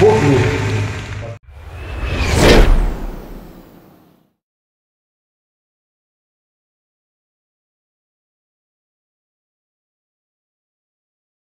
Бог мой.